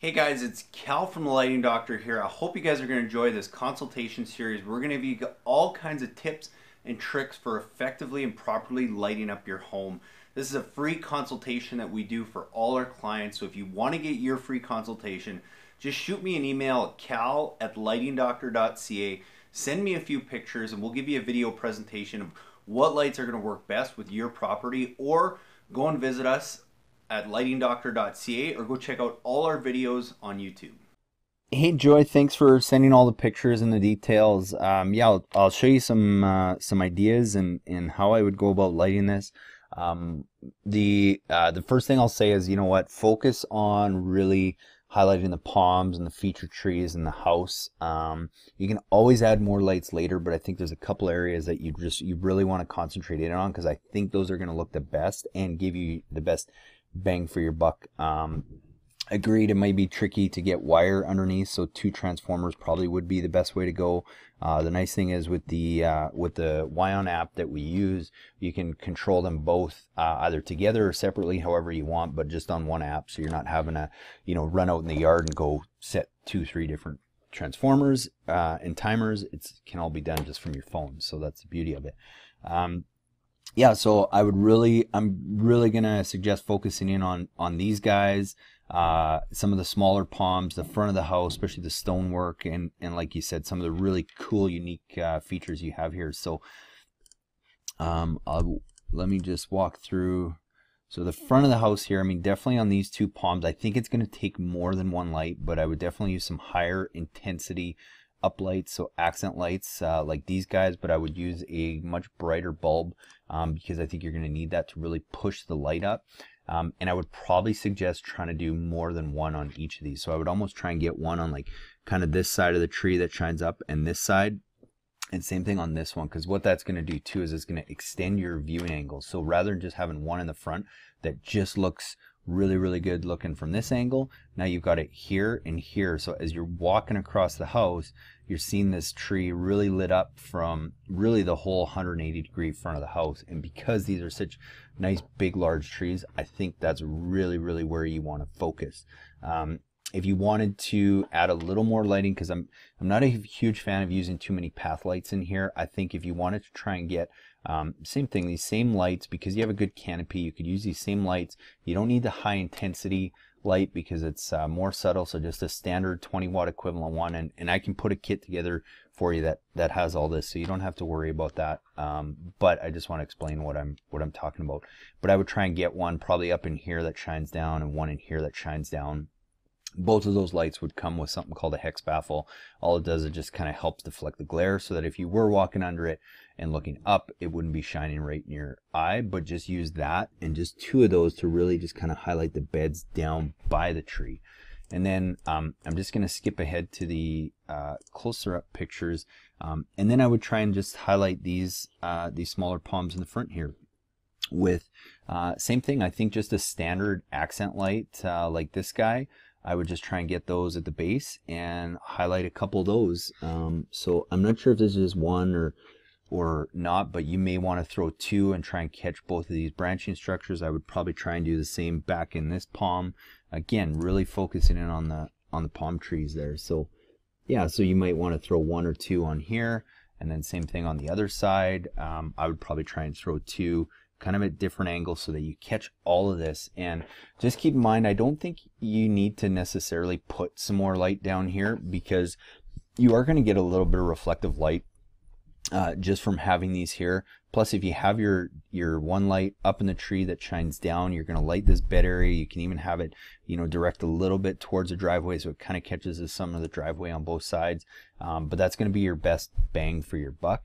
Hey guys, it's Cal from The Lighting Doctor here. I hope you guys are going to enjoy this consultation series. We're going to give you all kinds of tips and tricks for effectively and properly lighting up your home. This is a free consultation that we do for all our clients. So if you want to get your free consultation, just shoot me an email at cal@lightingdoctor.ca. Send me a few pictures and we'll give you a video presentation of what lights are going to work best with your property, or go and visit us at lightingdoctor.ca or go check out all our videos on YouTube. Hey Joy, thanks for sending all the pictures and the details. I'll show you some ideas and how I would go about lighting this. The first thing I'll say is, you know what, focus on really highlighting the palms and the feature trees and the house. You can always add more lights later, but I think there's a couple areas that you really want to concentrate in on, because I think those are going to look the best and give you the best bang for your buck. Agreed, it might be tricky to get wire underneath, so two transformers probably would be the best way to go. The nice thing is with the Wyon app that we use, you can control them both either together or separately, however you want, but just on one app, so you're not having to, you know, run out in the yard and go set 2-3 different transformers and timers. It can all be done just from your phone, so that's the beauty of it. Yeah, so I'm really gonna suggest focusing in on these guys, some of the smaller palms, the front of the house, especially the stonework, and like you said, some of the really cool, unique features you have here. So let me just walk through. So the front of the house here, I mean, definitely on these two palms, I think it's gonna take more than one light, but I would definitely use some higher intensity up lights, so accent lights like these guys, but I would use a much brighter bulb because I think you're going to need that to really push the light up. And I would probably suggest trying to do more than one on each of these. So I would almost try and get one on like kind of this side of the tree that shines up, and this side, and same thing on this one, because what that's going to do too is it's going to extend your viewing angle. So rather than just having one in the front that just looks really good looking from this angle, now you've got it here and here. So as you're walking across the house, you're seeing this tree really lit up from really the whole 180-degree front of the house. And because these are such nice big large trees, I think that's really where you want to focus. If you wanted to add a little more lighting, because I'm not a huge fan of using too many path lights in here, I think if you wanted to try and get same thing, these same lights, because you have a good canopy, you could use these same lights. You don't need the high intensity light because it's more subtle, so just a standard 20-watt equivalent one, and I can put a kit together for you that has all this, so you don't have to worry about that. But I just want to explain what I'm talking about. But I would try and get one probably up in here that shines down, and one in here that shines down. Both of those lights would come with something called a hex baffle. All it does is just kind of helps deflect the glare, so that if you were walking under it and looking up, it wouldn't be shining right in your eye. But just use that and just two of those to really just kind of highlight the beds down by the tree. And then I'm just going to skip ahead to the closer up pictures, and then I would try and just highlight these smaller palms in the front here with same thing. I think just a standard accent light like this guy. I would just try and get those at the base and highlight a couple of those. So I'm not sure if this is one or not, but you may want to throw two and try and catch both of these branching structures. I would probably try and do the same back in this palm. Again, really focusing in on the palm trees there. So yeah, so you might want to throw one or two on here, and then same thing on the other side. I would probably try and throw two kind of at different angles so that you catch all of this. And just keep in mind, I don't think you need to necessarily put some more light down here, because you are going to get a little bit of reflective light just from having these here. Plus, if you have your one light up in the tree that shines down, you're going to light this bed area. You can even have it, you know, direct a little bit towards the driveway, so it kind of catches the sun of the driveway on both sides. But that's going to be your best bang for your buck.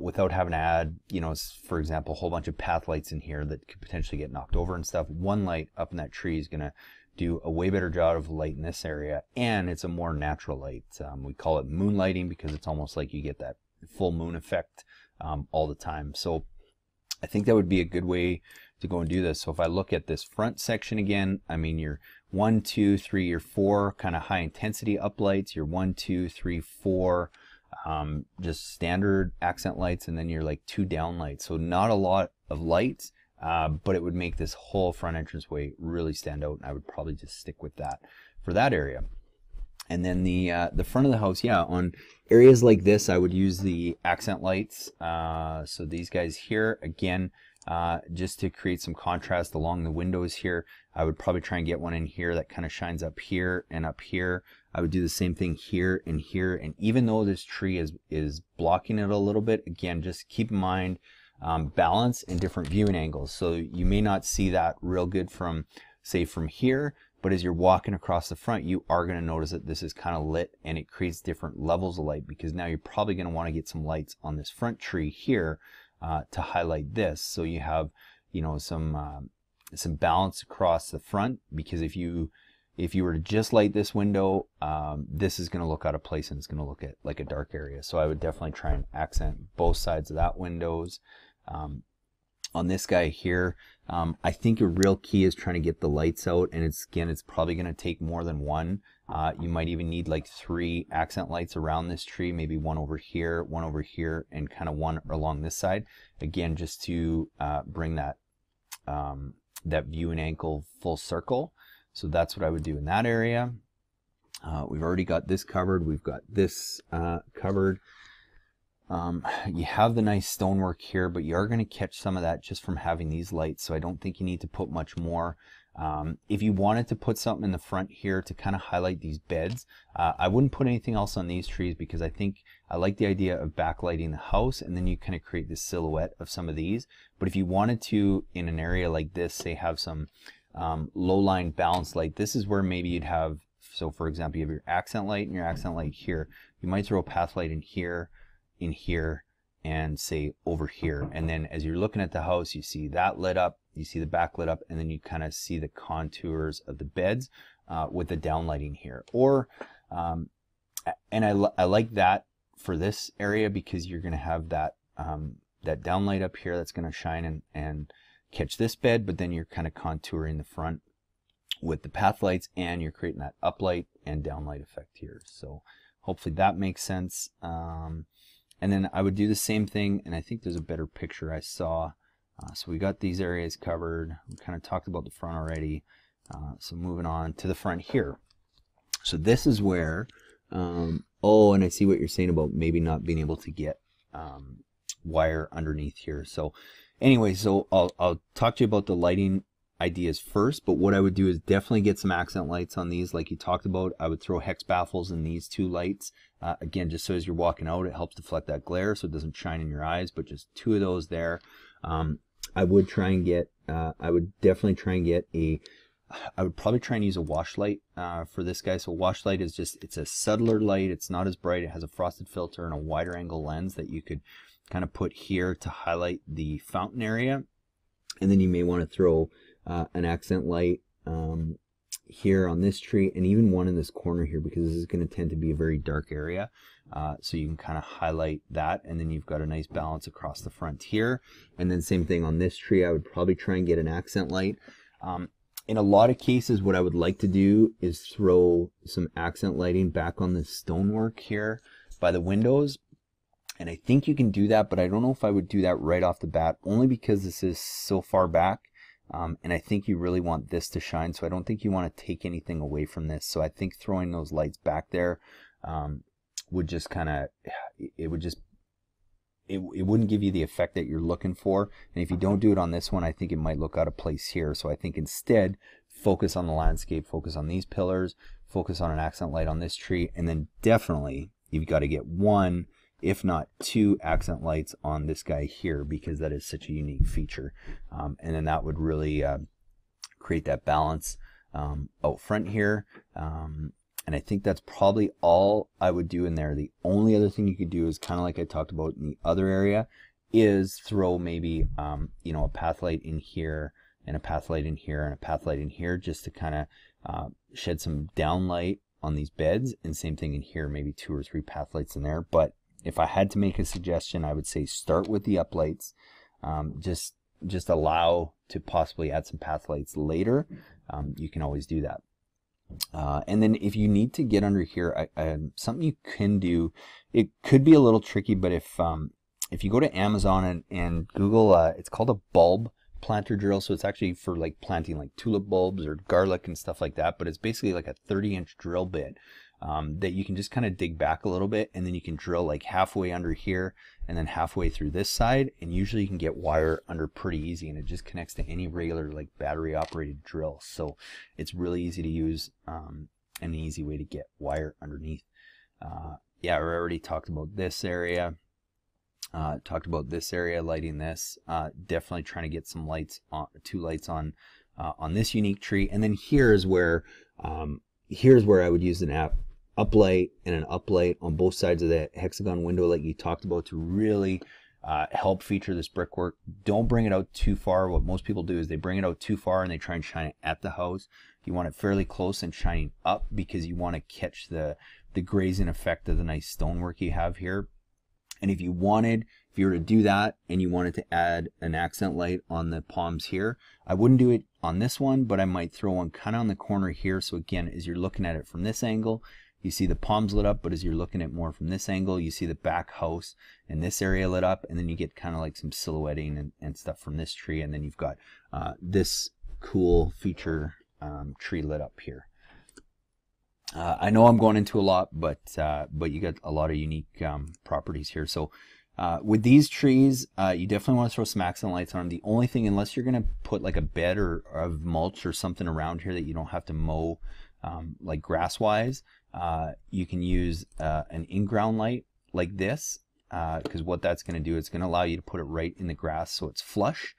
Without having to add, you know, for example, a whole bunch of path lights in here that could potentially get knocked over and stuff. One light up in that tree is going to do a way better job of lighting this area, and it's a more natural light. We call it moonlighting because it's almost like you get that full moon effect all the time. So I think that would be a good way to go and do this. So if I look at this front section again, I mean, your 1, 2, 3, or 4 kind of high intensity up lights, your 1, 2, 3, 4 just standard accent lights, and then you're like two down lights. So not a lot of lights, but it would make this whole front entranceway really stand out, and I would probably just stick with that. for that area. And then the front of the house, yeah, on areas like this, I would use the accent lights. So these guys here, again, just to create some contrast along the windows here. I would probably try and get one in here that kind of shines up here and up here. I would do the same thing here and here. And even though this tree is blocking it a little bit, again, just keep in mind balance and different viewing angles. So you may not see that real good from, say, from here, but as you're walking across the front, you are going to notice that this is kind of lit, and it creates different levels of light, because now you're probably going to want to get some lights on this front tree here to highlight this. So you have, you know, some balance across the front, because if you were to just light this window, this is going to look out of place and it's going to look like a dark area. So I would definitely try and accent both sides of that windows. On this guy here, I think a real key is trying to get the lights out, and it's, again, it's probably going to take more than one. You might even need like 3 accent lights around this tree, maybe one over here, and kind of one along this side. Again, just to bring that that view and angle full circle. So that's what I would do in that area. We've already got this covered. We've got this covered. You have the nice stonework here, but you are going to catch some of that just from having these lights, so I don't think you need to put much more. If you wanted to put something in the front here to kind of highlight these beds, I wouldn't put anything else on these trees, because I think I like the idea of backlighting the house, and then you kind of create this silhouette of some of these. But if you wanted to, in an area like this, say have some low-line balanced light, this is where maybe you'd have, so for example, you have your accent light and your accent light here. You might throw a path light in here, in here, and say over here, and then as you're looking at the house, you see that lit up, you see the back lit up, and then you kind of see the contours of the beds with the downlighting here. Or and I like that for this area, because you're going to have that that downlight up here that's going to shine and catch this bed, but then you're kind of contouring the front with the path lights, and you're creating that uplight and downlight effect here. So hopefully that makes sense. And then I would do the same thing, and I think there's a better picture I saw. So we got these areas covered. We kind of talked about the front already. So moving on to the front here. So this is where, oh, and I see what you're saying about maybe not being able to get wire underneath here. So anyway, so I'll talk to you about the lighting ideas first, but what I would do is definitely get some accent lights on these like you talked about. I would throw hex baffles in these 2 lights. Again, just so as you're walking out, it helps deflect that glare so it doesn't shine in your eyes, but just 2 of those there. I would try and get, I would definitely try and get a, I would probably try and use a wash light for this guy. So wash light is just, it's a subtler light. It's not as bright. It has a frosted filter and a wider angle lens that you could kind of put here to highlight the fountain area. And then you may want to throw an accent light here on this tree, and even one in this corner here, because this is going to tend to be a very dark area. So you can kind of highlight that, and then you've got a nice balance across the front here. And then same thing on this tree, I would probably try and get an accent light. In a lot of cases, what I would like to do is throw some accent lighting back on this stonework here by the windows. And I think you can do that, but I don't know if I would do that right off the bat, only because this is so far back. And I think you really want this to shine, so I don't think you want to take anything away from this. So I think throwing those lights back there would just kind of, it would just, it wouldn't give you the effect that you're looking for. And if you don't do it on this one, I think it might look out of place here. So I think instead, focus on the landscape, focus on these pillars, focus on an accent light on this tree, and then definitely you've got to get 1, if not 2 accent lights on this guy here, because that is such a unique feature. And then that would really create that balance out front here. And I think that's probably all I would do in there. The only other thing you could do is kind of like I talked about in the other area, is throw maybe you know, a path light in here and a path light in here and a path light in here, just to kind of shed some downlight on these beds. And same thing in here, maybe 2 or 3 path lights in there. But if I had to make a suggestion, I would say start with the uplights. Just allow to possibly add some path lights later. You can always do that. And then if you need to get under here, something you can do, it could be a little tricky, but if you go to Amazon and Google, it's called a bulb planter drill, so it's actually for like planting like tulip bulbs or garlic and stuff like that, but it's basically like a 30-inch drill bit that you can just kind of dig back a little bit, and then you can drill like halfway under here and then halfway through this side, and usually you can get wire under pretty easy, and it just connects to any regular like battery operated drill, so it's really easy to use and an easy way to get wire underneath. Yeah, I already talked about this area. Lighting this. Definitely trying to get some lights on, two lights on this unique tree. And then here's where I would use an uplight and an uplight on both sides of the hexagon window, like you talked about, to really help feature this brickwork. Don't bring it out too far. What most people do is they bring it out too far and they try and shine it at the house. You want it fairly close and shining up, because you want to catch the grazing effect of the nice stonework you have here. And if you were to do that and you wanted to add an accent light on the palms here, I wouldn't do it on this one, but I might throw one kind of on the corner here. So again, as you're looking at it from this angle, you see the palms lit up, but as you're looking at more from this angle, you see the back house and this area lit up, and then you get kind of like some silhouetting and stuff from this tree, and then you've got this cool feature tree lit up here. I know I'm going into a lot, but you got a lot of unique properties here. So with these trees, you definitely want to throw some accent lights on them. The only thing, unless you're going to put like a bed or of mulch or something around here that you don't have to mow like grass-wise, you can use an in-ground light like this, because what that's going to do, it's going to allow you to put it right in the grass so it's flush,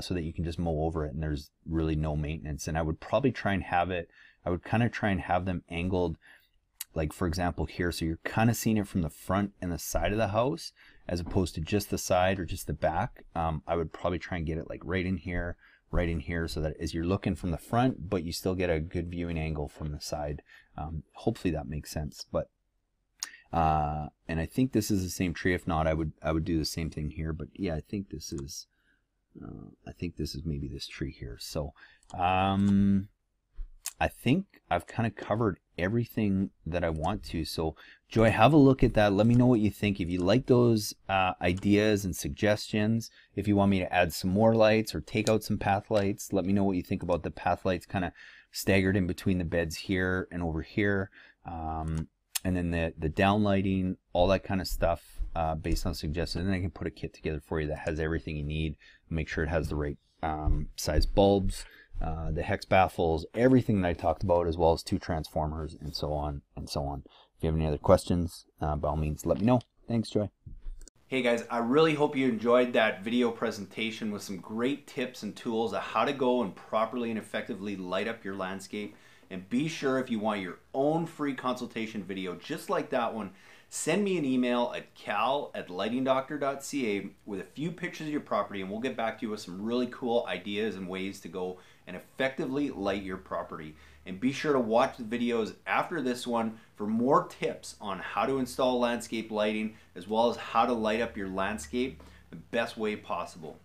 so that you can just mow over it and there's really no maintenance. And I would probably try and have it, I would kind of try and have them angled, like for example here, so you're kind of seeing it from the front and the side of the house, as opposed to just the side or just the back. I would probably try and get it like right in here, so that as you're looking from the front, but you still get a good viewing angle from the side. Hopefully that makes sense. But and I think this is the same tree. If not, I would do the same thing here. But yeah, I think this is maybe this tree here. So. I think I've kind of covered everything that I want to. So Joy, have a look at that. Let me know what you think. If you like those ideas and suggestions, if you want me to add some more lights or take out some path lights, let me know what you think about the path lights kind of staggered in between the beds here and over here. And then the down lighting, all that kind of stuff based on suggestions. And then I can put a kit together for you that has everything you need. Make sure it has the right size bulbs, the hex baffles, everything that I talked about, as well as 2 transformers and so on and so on. If you have any other questions, by all means, let me know. Thanks, Joy. Hey guys, I really hope you enjoyed that video presentation with some great tips and tools on how to go and properly and effectively light up your landscape. And be sure, if you want your own free consultation video just like that one, send me an email at cal@lightingdoctor.ca with a few pictures of your property, and we'll get back to you with some really cool ideas and ways to go and effectively light your property. And be sure to watch the videos after this one for more tips on how to install landscape lighting, as well as how to light up your landscape the best way possible.